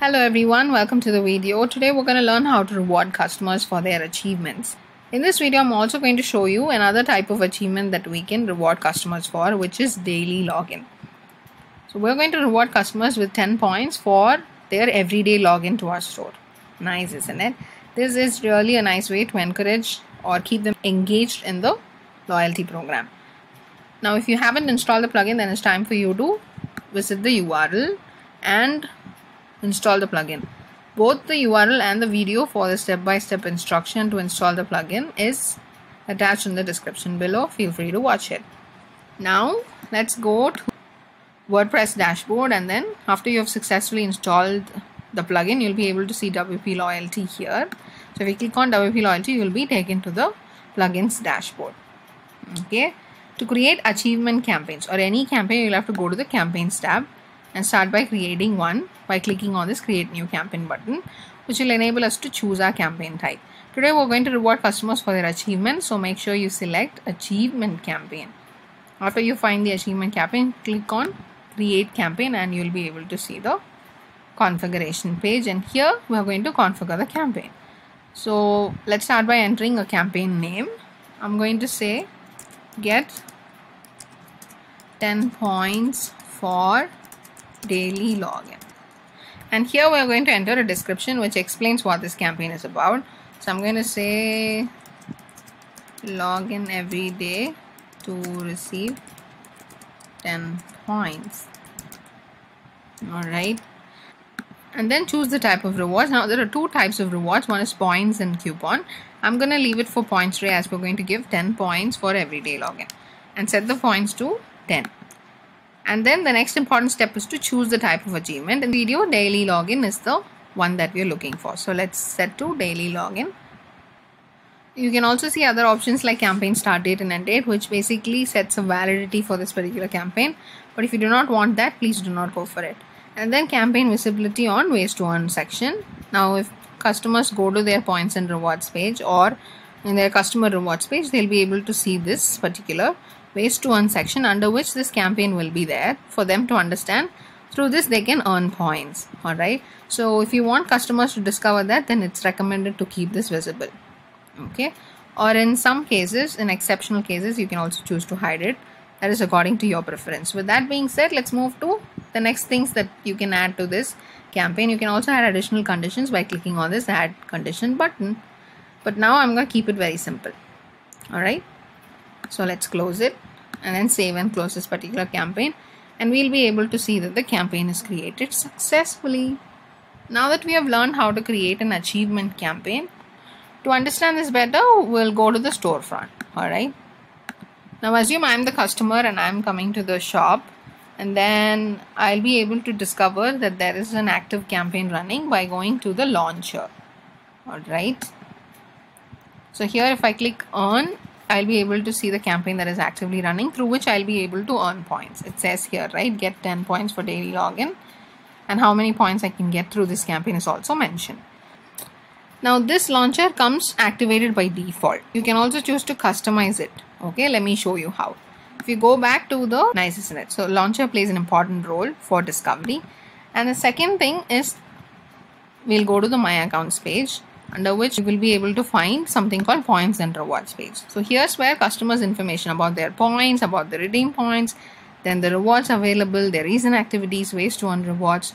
Hello everyone, welcome to the video. Today we're going to learn how to reward customers for their achievements. In this video I'm also going to show you another type of achievement that we can reward customers for, which is daily login. So we're going to reward customers with 10 points for their everyday login to our store. Nice, isn't it? This is really a nice way to encourage or keep them engaged in the loyalty program. Now if you haven't installed the plugin, then it's time for you to visit the URL and install the plugin. Both the URL and the video for the step-by-step instruction to install the plugin is attached in the description below. Feel free to watch it. Now let's go to WordPress dashboard, and then after you have successfully installed the plugin, you'll be able to see WP Loyalty here. So if you click on WP Loyalty, you will be taken to the plugins dashboard. Okay, to create achievement campaigns or any campaign, you'll have to go to the campaigns tab and start by creating one by clicking on this create new campaign button, which will enable us to choose our campaign type. Today we're going to reward customers for their achievements, so make sure you select achievement campaign. After you find the achievement campaign, click on create campaign and you'll be able to see the configuration page, and here we are going to configure the campaign. So let's start by entering a campaign name. I'm going to say get 10 points for daily login, and here we are going to enter a description which explains what this campaign is about. So I'm going to say login every day to receive 10 points. Alright, and then choose the type of rewards. Now there are two types of rewards, one is points and coupon. I'm going to leave it for points today as we're going to give 10 points for everyday login, and set the points to 10. And then the next important step is to choose the type of achievement. In the video, daily login is the one that we are looking for. So let's set to daily login. You can also see other options like campaign start date and end date, which basically sets a validity for this particular campaign. But if you do not want that, please do not go for it. And then campaign visibility on ways to earn section. Now if customers go to their points and rewards page or in their customer rewards page, they'll be able to see this particular ways to earn section under which this campaign will be there for them to understand. Through this they can earn points. Alright, so if you want customers to discover that, then it's recommended to keep this visible. Okay, or in some cases, in exceptional cases, you can also choose to hide it. That is according to your preference. With that being said, let's move to the next things that you can add to this campaign. You can also add additional conditions by clicking on this add condition button, but now I'm going to keep it very simple. Alright, so let's close it and then save and close this particular campaign, and we'll be able to see that the campaign is created successfully. Now that we have learned how to create an achievement campaign, to understand this better, we'll go to the storefront. Alright, now assume I'm the customer and I'm coming to the shop, and then I'll be able to discover that there is an active campaign running by going to the launcher. Alright, so here if I click on, I'll be able to see the campaign that is actively running, through which I'll be able to earn points. It says here, right, get 10 points for daily login, and how many points I can get through this campaign is also mentioned. Now this launcher comes activated by default. You can also choose to customize it. Okay, let me show you how. If you go back to the nice, isn't it? So launcher plays an important role for discovery. And the second thing is, we'll go to the My Accounts page, under which you will be able to find something called points and rewards page. So here's where customers' information about their points, about the redeem points, then the rewards available, their recent activities, ways to earn rewards,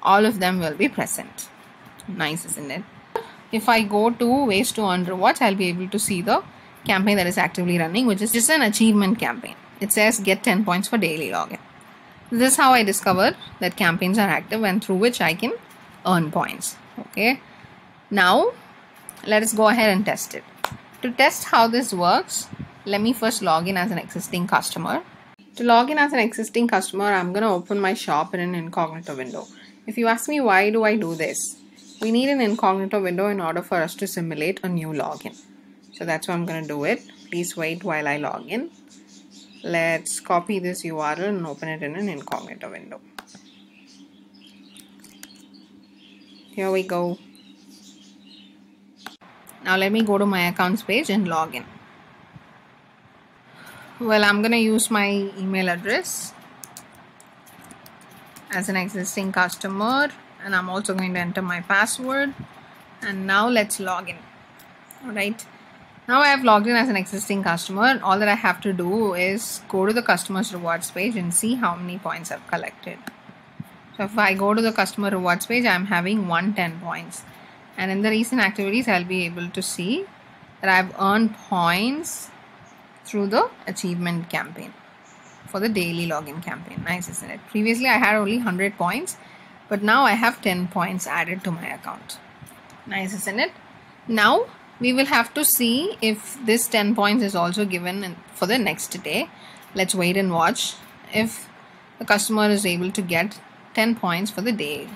all of them will be present. Nice, isn't it? If I go to ways to earn rewards, I'll be able to see the campaign that is actively running, which is just an achievement campaign. It says get 10 points for daily login. This is how I discover that campaigns are active and through which I can earn points. Okay, now let us go ahead and test it. To test how this works, let me first log in as an existing customer. To log in as an existing customer, I'm going to open my shop in an incognito window. If you ask me why do I do this, we need an incognito window in order for us to simulate a new login. So that's why I'm going to do it. Please wait while I log in. Let's copy this URL and open it in an incognito window. Here we go. Now let me go to my accounts page and log in. Well, I'm going to use my email address as an existing customer and I'm also going to enter my password. And now let's log in. Alright, now I have logged in as an existing customer, and all that I have to do is go to the customer's rewards page and see how many points I've collected. So if I go to the customer rewards page, I'm having 110 points. And in the recent activities, I'll be able to see that I've earned points through the achievement campaign for the daily login campaign. Nice, isn't it? Previously, I had only 100 points, but now I have 10 points added to my account. Nice, isn't it? Now we will have to see if this 10 points is also given for the next day. Let's wait and watch if the customer is able to get 10 points for the day.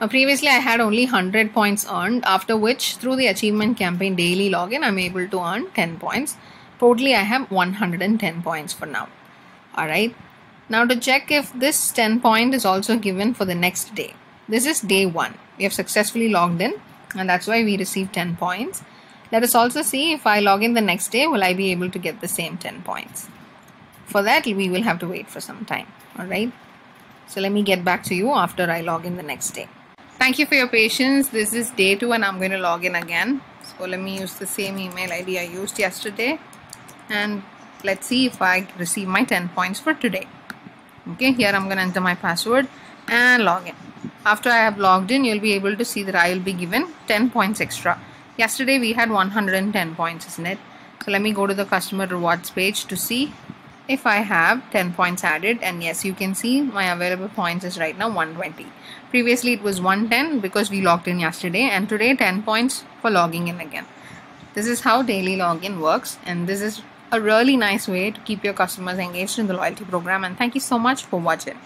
Now, previously I had only 100 points earned, after which through the achievement campaign daily login I'm able to earn 10 points. Totally I have 110 points for now. Alright, now to check if this 10 point is also given for the next day. This is day 1. We have successfully logged in and that's why we received 10 points. Let us also see if I log in the next day, will I be able to get the same 10 points. For that we will have to wait for some time. Alright, so let me get back to you after I log in the next day. Thank you for your patience. This is day 2 and I'm going to log in again. So let me use the same email ID I used yesterday and let's see if I receive my 10 points for today. Okay, here I'm going to enter my password and log in. After I have logged in, you'll be able to see that I will be given 10 points extra. Yesterday we had 110 points, isn't it? So let me go to the customer rewards page to see if I have 10 points added, and yes, you can see my available points is right now 120. Previously it was 110 because we logged in yesterday, and today 10 points for logging in again. This is how daily login works, and this is a really nice way to keep your customers engaged in the loyalty program. And thank you so much for watching.